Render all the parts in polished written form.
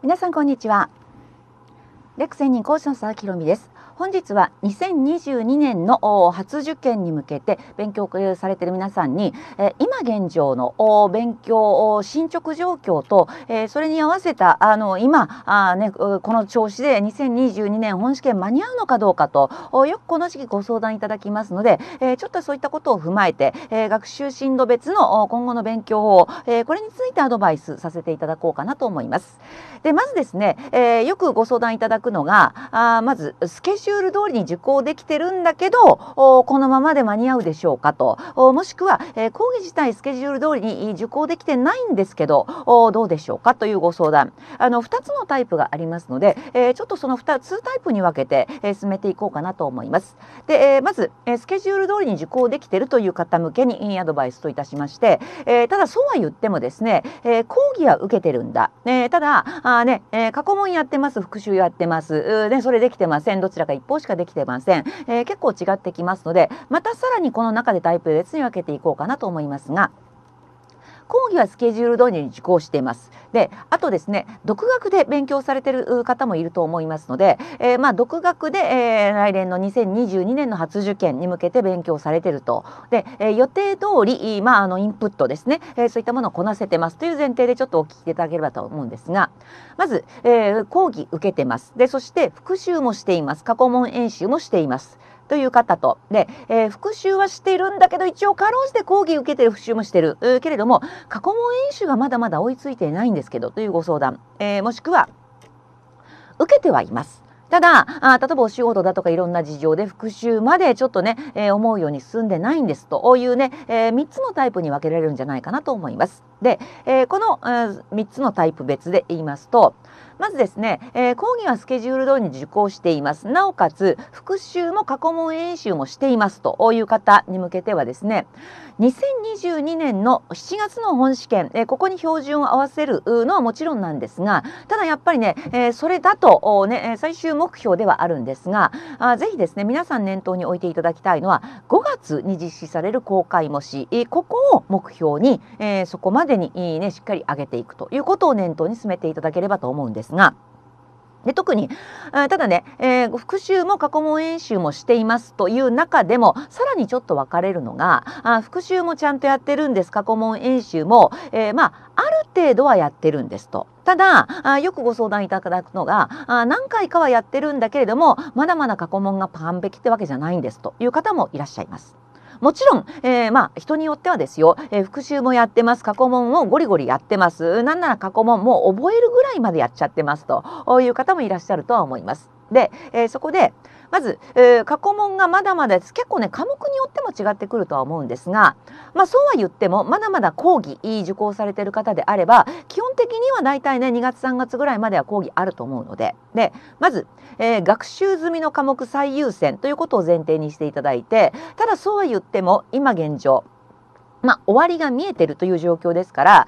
皆さんこんにちは。レク専任講師の佐々木ひろみです。本日は2022年の初受験に向けて勉強されている皆さんに今現状の勉強進捗状況とそれに合わせた今ねこの調子で2022年本試験間に合うのかどうかとよくこの時期ご相談いただきますので、ちょっとそういったことを踏まえて学習進路別の今後の勉強法、これについてアドバイスさせていただこうかなと思います。でまずですね、よくご相談いただくのがまずスケジュール通りに受講できてるんだけどこのままで間に合うでしょうかと、もしくは講義自体スケジュール通りに受講できてないんですけどどうでしょうかというご相談、2つのタイプがありますのでちょっとその2タイプに分けて進めていこうかなと思います。でまずスケジュール通りに受講できてるという方向けにアドバイスといたしまして、ただそうは言ってもですね講義は受けてるんだ、ただね過去問やってます、復習やってます、それできてません、どちらか一方しかできてません、結構違ってきますので、またさらにこの中でタイプ別に分けていこうかなと思いますが、講義はスケジュール通りに受講しています。で、あとですね、独学で勉強されている方もいると思いますので、独学で、来年の2022年の初受験に向けて勉強されていると。で、予定通り、インプットですね、そういったものをこなせてますという前提でちょっとお聞きいただければと思うんですが、まず、講義受けてます。で、そして復習もしています。過去問演習もしています。という方とで、復習はしているんだけど一応かろうじて講義受けてる、復習もしてる、けれども過去問演習がまだまだ追いついていないんですけどというご相談、もしくは受けてはいます、ただ例えばお仕事だとかいろんな事情で復習までちょっとね、思うように進んでないんですというね、3つのタイプに分けられるんじゃないかなと思います。で、この3つのタイプ別で言いますと、まずですね、講義はスケジュール通りに受講しています、なおかつ復習も過去問演習もしていますという方に向けてはですね、2022年の7月の本試験、ここに標準を合わせるのはもちろんなんですが、ただやっぱりね、それだとね最終目標ではあるんですが、ぜひですね皆さん念頭に置いていただきたいのは、5月に実施される公開模試、ここを目標に、そこまでにねしっかり上げていくということを念頭に進めていただければと思うんですが、で特にただね、復習も過去問演習もしていますという中でもさらにちょっと分かれるのが、復習もちゃんとやってるんです、過去問演習も、ある程度はやってるんですと。ただよくご相談いただくのが、何回かはやってるんだけれどもまだまだ過去問が完璧ってわけじゃないんですという方もいらっしゃいます。もちろん、人によってはですよ、復習もやってます、過去問をゴリゴリやってます、なんなら過去問もう覚えるぐらいまでやっちゃってますという方もいらっしゃるとは思います。で、そこでまず、過去問がまだまだです。結構ね科目によっても違ってくるとは思うんですが、そうは言ってもまだまだ講義受講されている方であれば基本的には大体ね2月3月ぐらいまでは講義あると思うので、でまず、学習済みの科目最優先ということを前提にしていただいて、ただそうは言っても今現状終わりが見えているという状況ですから、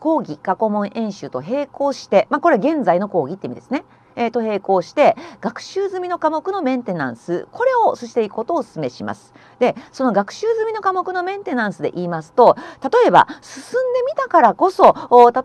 講義過去問演習と並行して、これは現在の講義って意味ですね。と並行して学習済みの科目のメンテナンス、これをしていくことをお勧めします。でその学習済みの科目のメンテナンスで言いますと、例えば進んでみたからこそ、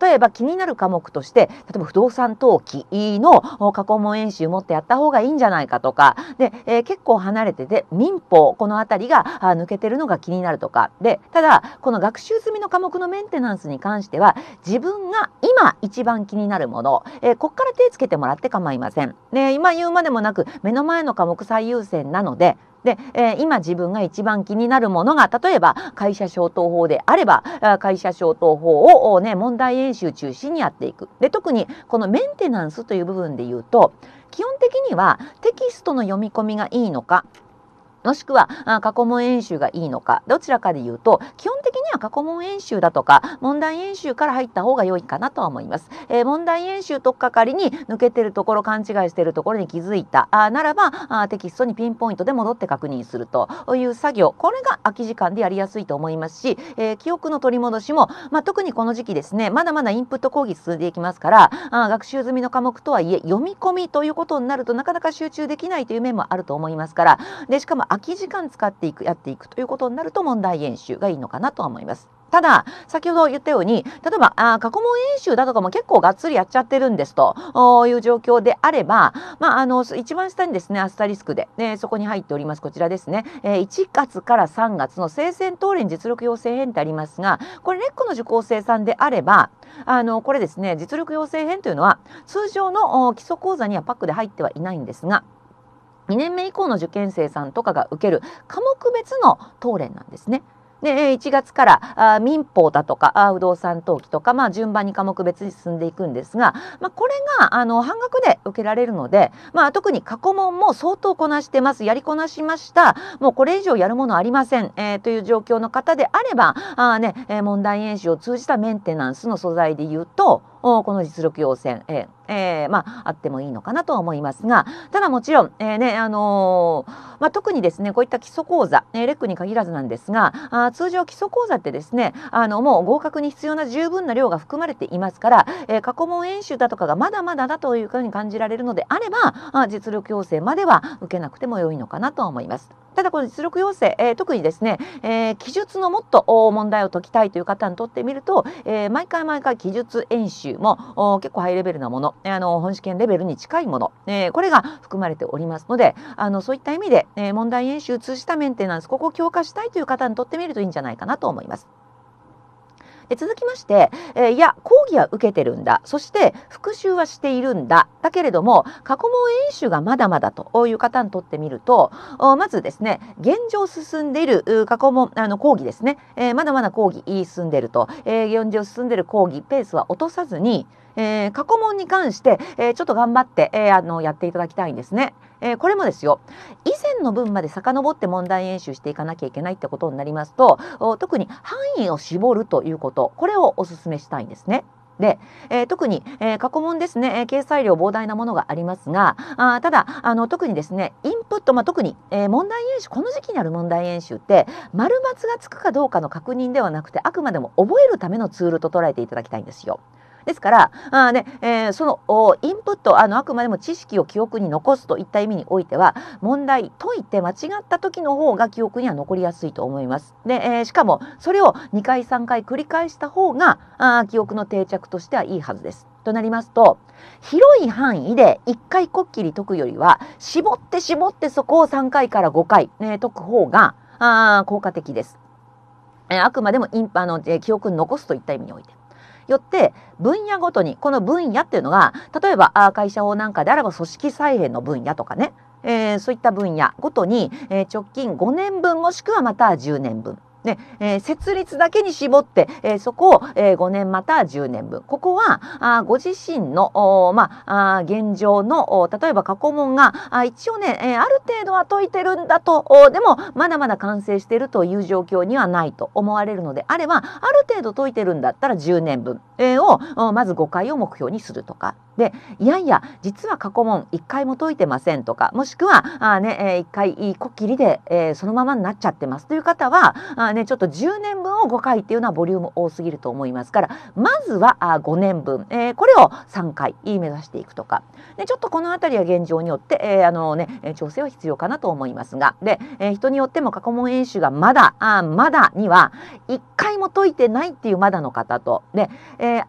例えば気になる科目として、例えば不動産登記の過去問演習を持ってやった方がいいんじゃないかとかで、結構離れてて民法この辺りが抜けてるのが気になるとかで、ただこの学習済みの科目のメンテナンスに関しては自分が今一番気になるもの、ここから手をつけてもらって構いません。今言うまでもなく目の前の科目最優先なので、今自分が一番気になるものが、例えば会社消灯法であれば会社消灯法を、問題演習中心にやっていく。で特にこのメンテナンスという部分で言うと、基本的にはテキストの読み込みがいいのか、もしくは過去問演習がいいのか、どちらかで言うと基本的には過去問演習だとか問題演習から入った方が良いかなとは思います。問題演習とっかかりに抜けてるところ、勘違いしてるところに気づいたならばテキストにピンポイントで戻って確認するという作業、これが空き時間でやりやすいと思いますし、記憶の取り戻しも、特にこの時期ですね、まだまだインプット講義進んでいきますから、学習済みの科目とはいえ読み込みということになるとなかなか集中できないという面もあると思いますから、でしかも空空き時間使っていくやっていくということになると問題演習がいいのかなとは思います。ただ先ほど言ったように、例えば過去問演習だとかも結構がっつりやっちゃってるんですという状況であれば、一番下にですねアスタリスクで、そこに入っておりますこちらですね、1月から3月の生鮮冬連実力養成編ってありますが、これレックの受講生さんであればこれですね、実力養成編というのは通常の基礎講座にはパックで入ってはいないんですが、2年目以降の受験生さんとかが受ける科目別の冬連なんですね。で1月から民法だとか不動産登記とか、順番に科目別に進んでいくんですが、これが半額で受けられるので、特に過去問も相当こなしてます、やりこなしました、もうこれ以上やるものありません、という状況の方であれば問題演習を通じたメンテナンスの素材で言うとこの実力要請、あってもいいのかなとは思いますが、ただもちろん、特にですねこういった基礎講座、レックに限らずなんですが、通常基礎講座ってですねもう合格に必要な十分な量が含まれていますから、過去問演習だとかがまだまだだというふうに感じられるのであれば、実力要請までは受けなくても良いのかなとは思います。ただこの実力要請、特にですね、記述のもっと問題を解きたいという方にとってみると、毎回記述演習も結構ハイレベルなもの、本試験レベルに近いもの、これが含まれておりますので、そういった意味で、問題演習を通じたメンテナンス、ここを強化したいという方にとってみるといいんじゃないかなと思います。続きまして、いや講義は受けてるんだ、そして復習はしているんだ、だけれども過去問演習がまだまだという方にとってみると、まずですね現状進んでいる過去問講義ですね、まだまだ講義進んでいると、現状進んでいる講義ペースは落とさずに、過去問に関して、ちょっと頑張って、やっていただきたいんですね。これもですよ、以前の分まで遡って問題演習していかなきゃいけないってことになりますと、特に範囲を絞るということ、これをお勧めしたいんですね。で特に、過去問ですね、掲載量膨大なものがありますが、ただ特にですねインプット、特に、問題演習、この時期にある問題演習って丸×がつくかどうかの確認ではなくて、あくまでも覚えるためのツールと捉えていただきたいんですよ。ですからそのインプット、あくまでも知識を記憶に残すといった意味においては、問題解いて間違った時の方が記憶には残りやすいと思います。で、しかもそれを2回3回繰り返した方が記憶の定着としてはいいはずです。となりますと、広い範囲で1回こっきり解くよりは、絞ってそこを3回から5回、解く方が効果的です。あくまでも記憶に残すといった意味において。よって分野ごとに、この分野っていうのが、例えば会社法なんかであれば組織再編の分野とかね、そういった分野ごとに直近5年分もしくはまた10年分。ね設立だけに絞って、そこを、5年また10年分、ここはご自身の現状の例えば過去問が一応ね、ある程度は解いてるんだと、でもまだまだ完成しているという状況にはないと思われるのであれば、ある程度解いてるんだったら10年分をまず5回を目標にするとか。でいや実は過去問1回も解いてませんとか、もしくは1回こっきりで、そのままになっちゃってますという方はちょっと10年分を5回っていうのはボリューム多すぎると思いますから、まずは5年分、これを3回目指していくとかで、ちょっとこの辺りは現状によって、調整は必要かなと思いますが、で、人によっても過去問演習がまだには1回も解いてないっていうまだの方と、で、ある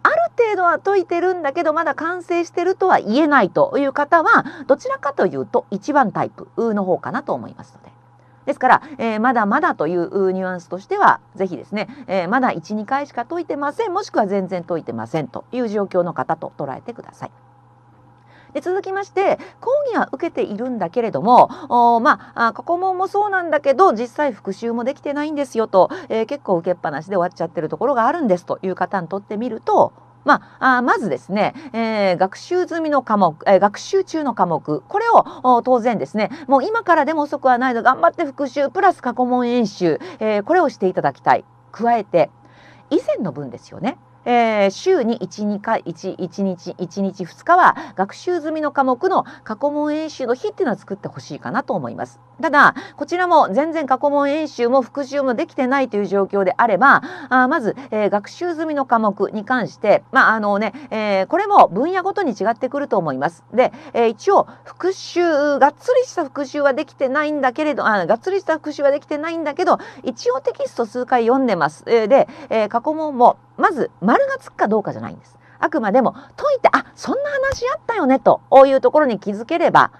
程度は解いてるんだけどまだ完成してるとは言えないという方は、どちらかというと1番タイプの方かなと思いますので。ですから、まだまだというニュアンスとしては、ぜひですね、まだ 1,2 回しか解いてません、もしくは全然解いてませんという状況の方と捉えてください。で続きまして、講義は受けているんだけれども、過去問もそうなんだけど実際復習もできてないんですよと、結構受けっぱなしで終わっちゃってるところがあるんですという方にとってみると、まずですね、学習中の科目、これを当然ですね、もう今からでも遅くはないので頑張って復習プラス過去問演習、これをしていただきたい。加えて以前の分ですよね、週に1日2日は学習済みの科目の過去問演習の日っていうのは作ってほしいかなと思います。ただこちらも全然過去問演習も復習もできてないという状況であれば、まず、学習済みの科目に関して、これも分野ごとに違ってくると思います。で、一応復習がっつりした復習はできてないんだけれど一応テキスト数回読んでます。で、過去問もまず丸がつくかどうかじゃないんです。あくまでも解いて、あ、そんな話あったよねというところに気づければ、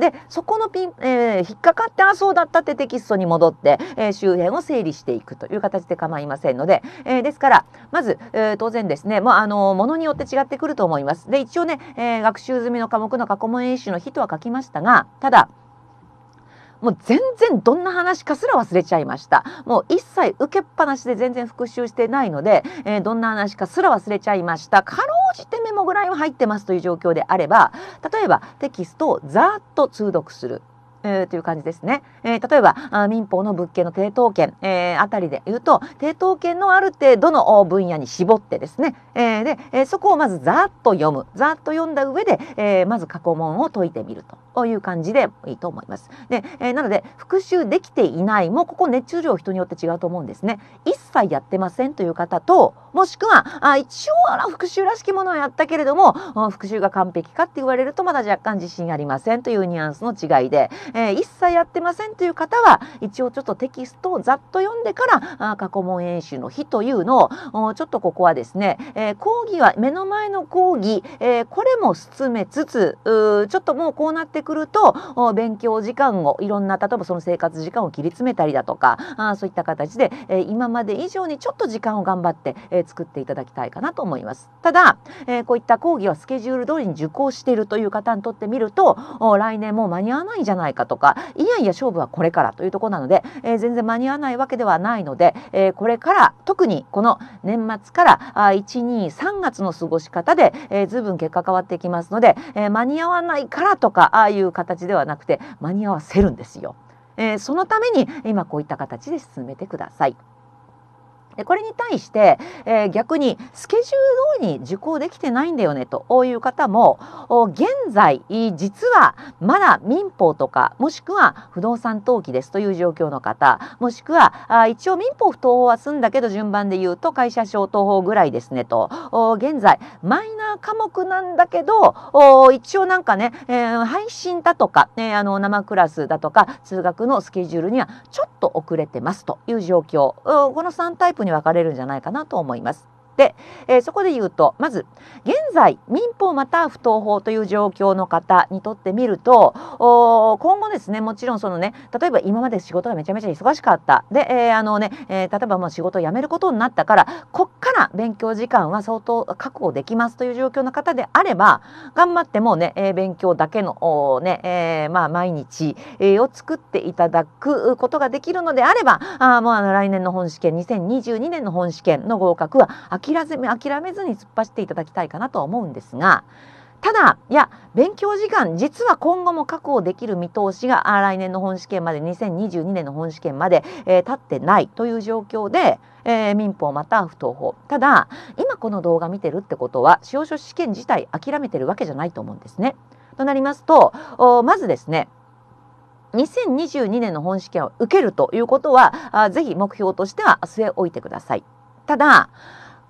でそこの引っかかって、あ、そうだったってテキストに戻って、周辺を整理していくという形で構いませんので、ですからまず、当然ですね、ものによって違ってくると思います。で一応ね、学習済みの科目の過去問演習の日とは書きましたが、ただもう全然どんな話かすら忘れちゃいました。もう一切受けっぱなしで全然復習してないので、どんな話かすら忘れちゃいました。かろうじてメモぐらいは入ってますという状況であれば、例えばテキストをざーっと通読する。という感じですね。例えば民法の物件の抵当権、あたりで言うと、抵当権のある程度の分野に絞ってですね、そこをまずざーっと読む。ざーっと読んだ上で、まず過去問を解いてみるという感じでいいと思います。で、なので復習できていない、もうここ熱中量人によって違うと思うんですね。一切やってませんという方と、もしくは一応復習らしきものをやったけれども、復習が完璧かって言われるとまだ若干自信ありませんというニュアンスの違いで、一切やってませんという方は一応ちょっとテキストをざっと読んでから過去問演習の日というのをちょっとここはですね、講義は目の前の講義、これも進めつつ、ちょっともうこうなってくると勉強時間をいろんな、例えばその生活時間を切り詰めたりだとか、そういった形で今まで以上にちょっと時間を頑張って作っていただきたいかなと思います。ただ、こういった講義はスケジュール通りに受講しているという方にとってみると、来年もう間に合わないんじゃないかとか、いやいや勝負はこれからというところなので、全然間に合わないわけではないので、これから特にこの年末から1、2、3月の過ごし方で、随分結果変わってきますので、間に合わないからとかああいう形ではなくて、間に合わせるんですよ。そのために今こういった形で進めてください。これに対して、逆にスケジュール通りに受講できてないんだよねという方も、現在実はまだ民法とか、もしくは不動産登記ですという状況の方、もしくは一応民法不登法は済んだけど順番で言うと会社商登法ぐらいですねと、現在マイナー科目なんだけど一応なんかね、配信だとか、生クラスだとか通学のスケジュールにはちょっと遅れてますという状況、この3タイプに分かれるんじゃないかなと思います。で、そこで言うと、まず現在民法または不登法という状況の方にとってみると、今後ですね、もちろんそのね、例えば今まで仕事がめちゃめちゃ忙しかったで、例えばもう仕事を辞めることになったから、こっから勉強時間は相当確保できますという状況の方であれば、頑張ってもうね、勉強だけの、毎日を作っていただくことができるのであれば、来年の本試験、2022年の本試験の合格は諦めずに突っ走っていただきたいかなと思うんですが、ただいや勉強時間実は今後も確保できる見通しが来年の本試験まで、2022年の本試験まで、立ってないという状況で、民法または不登法、ただ今この動画見てるってことは司法書士試験自体諦めてるわけじゃないと思うんですね。となりますと、まずですね、2022年の本試験を受けるということは是非目標としては据え置いてください。ただ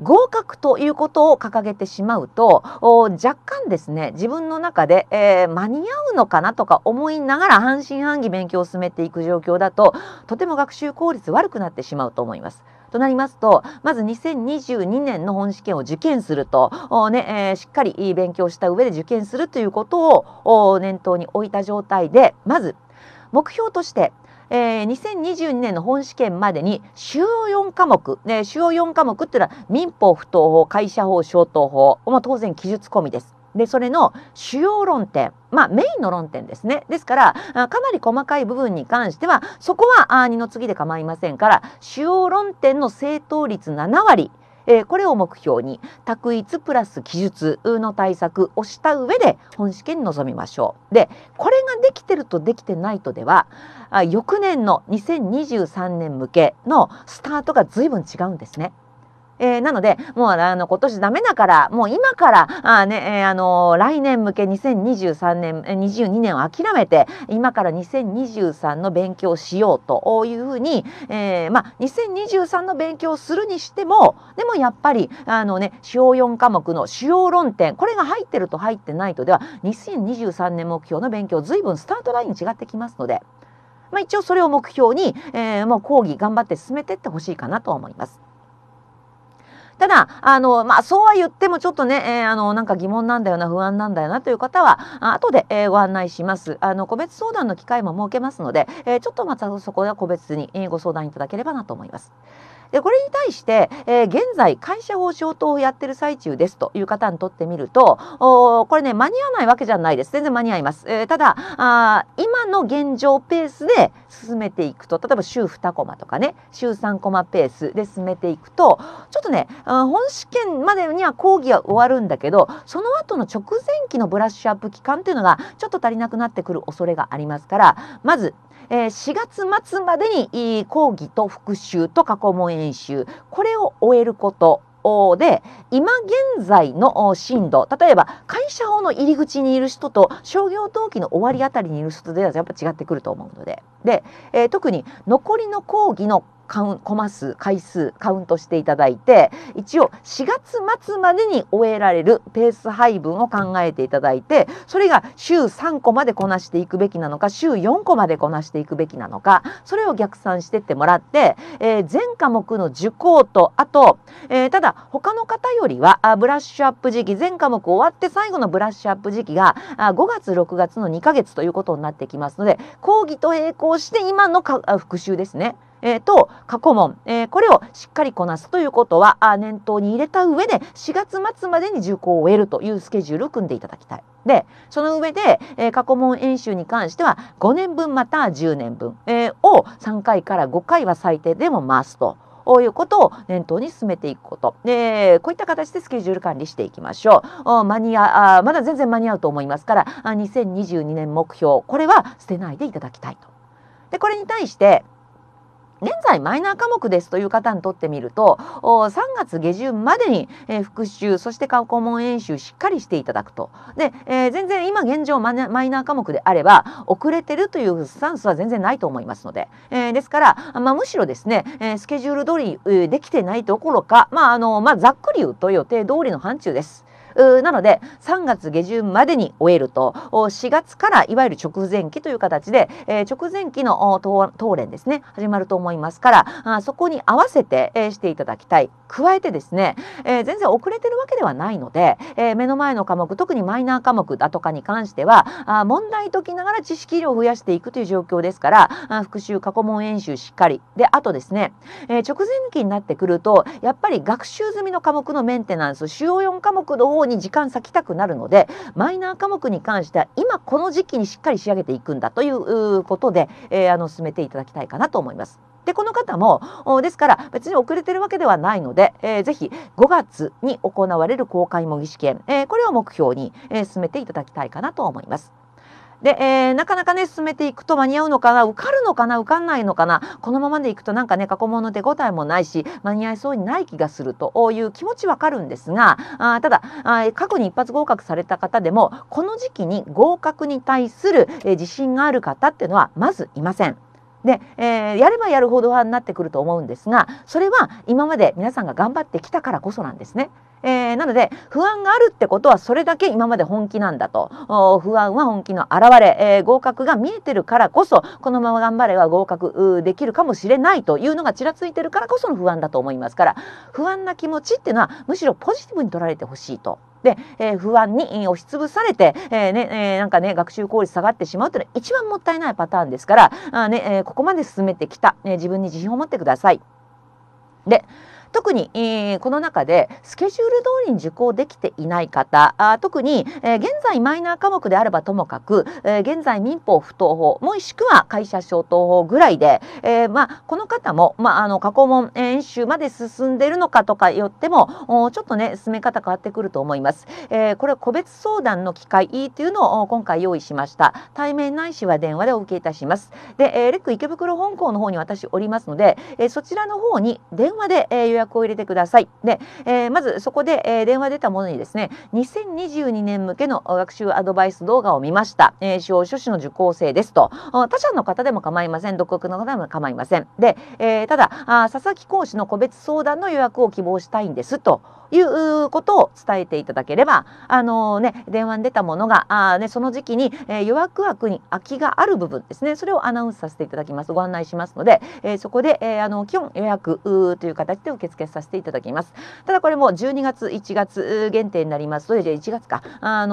合格ということを掲げてしまうと、若干ですね、自分の中で、間に合うのかなとか思いながら半信半疑勉強を進めていく状況だと、とても学習効率悪くなってしまうと思います。となりますと、まず2022年の本試験を受験すると、しっかり勉強した上で受験するということを念頭に置いた状態で、まず目標として2022年の本試験までに主要4科目、主要4科目っていうのは民法不登法、会社法、商登法、当然記述込みです。でそれの主要論点、メインの論点ですね。ですからかなり細かい部分に関してはそこは二の次で構いませんから、主要論点の正答率7割、これを目標に択一プラス記述の対策をした上で本試験に臨みましょう。でこれができてるとできてないとでは、翌年の2023年向けのスタートが随分違うんですね。なのでもう今年ダメだからもう今から来年向け2023年22年を諦めて今から2023の勉強をしようというふうに、2023の勉強をするにしてもでもやっぱり主要4科目の主要論点これが入ってると入ってないとでは2023年目標の勉強ずいぶんスタートライン違ってきますので、一応それを目標に、もう講義頑張って進めていってほしいかなと思います。ただそうは言ってもちょっとね、なんか疑問なんだよな不安なんだよなという方は後で、ご案内します。個別相談の機会も設けますので、ちょっとまたそこは個別にご相談いただければなと思います。でこれに対して、現在会社法消灯をやってる最中ですという方にとってみるとこれね間に合わないわけじゃないです。全然間に合います。ただ今の現状ペースで進めていくと例えば週2コマとかね週3コマペースで進めていくとちょっとね本試験までには講義は終わるんだけどその後の直前期のブラッシュアップ期間っていうのがちょっと足りなくなってくる恐れがありますからまず4月末までに講義と復習と過去問演習これを終えることで今現在の進度例えば会社法の入り口にいる人と商業登記の終わりあたりにいる人ではやっぱ違ってくると思うので、特に残りの講義のコマ数回数カウントしていただいて一応4月末までに終えられるペース配分を考えていただいてそれが週3個までこなしていくべきなのか週4個までこなしていくべきなのかそれを逆算してってもらって、全科目の受講とあと、ただ他の方よりはブラッシュアップ時期全科目終わって最後のブラッシュアップ時期が5月6月の2ヶ月ということになってきますので講義と並行して今の復習ですね過去問、これをしっかりこなすということは念頭に入れた上で4月末までに受講を終えるというスケジュールを組んでいただきたい。でその上で、過去問演習に関しては5年分または10年分、を3回から5回は最低でも回すと。こういうことを念頭に進めていくことでこういった形でスケジュール管理していきましょう。まだ全然間に合うと思いますから2022年目標これは捨てないでいただきたいと。でこれに対して現在マイナー科目ですという方にとってみると3月下旬までに復習そして過去問演習しっかりしていただくとで、全然今現状マイナー科目であれば遅れてるというスタンスは全然ないと思いますので、ですから、むしろですね、スケジュール通りできてないどころか、ざっくり言うと予定通りの範疇です。なので3月下旬までに終えると4月からいわゆる直前期という形で直前期の当連ですね始まると思いますからそこに合わせてしていただきたい。加えてですね全然遅れてるわけではないので目の前の科目特にマイナー科目だとかに関しては問題解きながら知識量を増やしていくという状況ですから復習過去問演習しっかりであとですね直前期になってくるとやっぱり学習済みの科目のメンテナンス主要4科目の方に時間割きたくなるのでマイナー科目に関しては今この時期にしっかり仕上げていくんだということで、進めていただきたいかなと思います。でこの方もですから別に遅れてるわけではないので、ぜひ5月に行われる公開模擬試験、これを目標に、進めていただきたいかなと思います。で、なかなかね進めていくと間に合うのかな受かるのかな受かんないのかなこのままでいくとなんかね過去問の手応えもないし間に合いそうにない気がするという気持ちわかるんですがただ過去に一発合格された方でもこの時期に合格に対する自信がある方っていうのはまずいません。で、やればやるほど派になってくると思うんですがそれは今まで皆さんが頑張ってきたからこそなんですね。なので不安があるってことはそれだけ今まで本気なんだと不安は本気の表れ、合格が見えてるからこそこのまま頑張れば合格できるかもしれないというのがちらついてるからこその不安だと思いますから不安な気持ちっていうのはむしろポジティブに捉えてほしいと。で、不安に押しつぶされて、なんかね学習効率下がってしまうというのは一番もったいないパターンですからここまで進めてきた、自分に自信を持ってください。で特に、この中でスケジュール通りに受講できていない方特に、現在マイナー科目であればともかく、現在民法不当法もしくは会社消灯法ぐらいで、この方も、過去問演習まで進んでいるのかとかよってもちょっとね進め方変わってくると思います。これは個別相談の機会というのを今回用意しました。対面ないしは電話でお受けいたします。でレック池袋本校の方に私おりますので、そちらの方に電話で予約約を入れてください。で、まずそこで、電話出たものにですね、2022年向けの学習アドバイス動画を見ました。司法書士の受講生ですと。他社の方でも構いません。独学の方でも構いません。で、ただ佐々木講師の個別相談の予約を希望したいんですということを伝えていただければ、電話に出たものがその時期に、予約枠に空きがある部分ですね、それをアナウンスさせていただきます、ご案内しますので、そこで、基本予約という形で受付させていただきます。ただこれも12月1月限定になりますので、1月か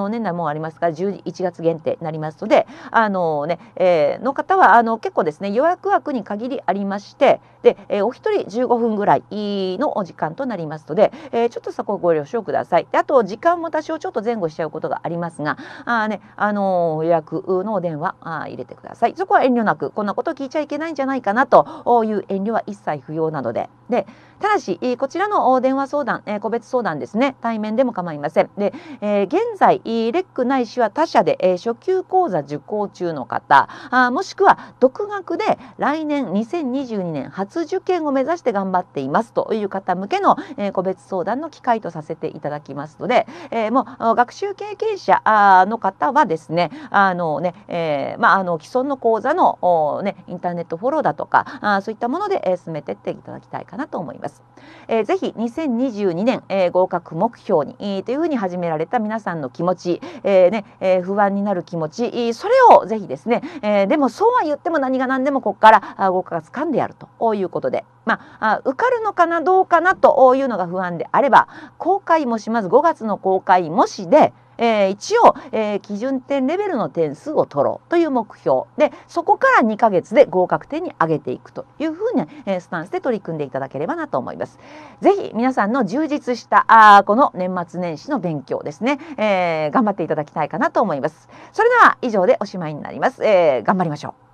年内もありますから11月限定になりますので、の方は結構ですね、予約枠に限りありまして、で、お一人15分ぐらいのお時間となりますので、ちょっとそこをご了承ください。で、あと時間も多少ちょっと前後しちゃうことがありますが、予約のお電話入れてください。そこは遠慮なく、こんなこと聞いちゃいけないんじゃないかなという遠慮は一切不要なので。で、ただしこちらの電話相談、個別相談ですね、対面でも構いません。で、現在レックないしは他社で初級講座受講中の方、もしくは独学で来年2022年初受験を目指して頑張っていますという方向けの個別相談の機会とさせていただきますので、もう学習経験者の方はですね、既存の講座の、インターネットフォローだとかそういったもので、進めてっていただきたいかなと思います。ぜひ2022年、合格目標に、というふうに始められた皆さんの気持ち、不安になる気持ち、それをぜひですね、でもそうは言っても何が何でもここから合格がつかんでやるということで、受かるのかなどうかなというのが不安であれば、公開模試、まず5月の公開模試で一応、基準点レベルの点数を取ろうという目標で、そこから2ヶ月で合格点に上げていくというふうな、スタンスで取り組んでいただければなと思います。ぜひ皆さんの充実したこの年末年始の勉強ですね、頑張っていただきたいかなと思います。それでは以上でおしまいになります。頑張りましょう。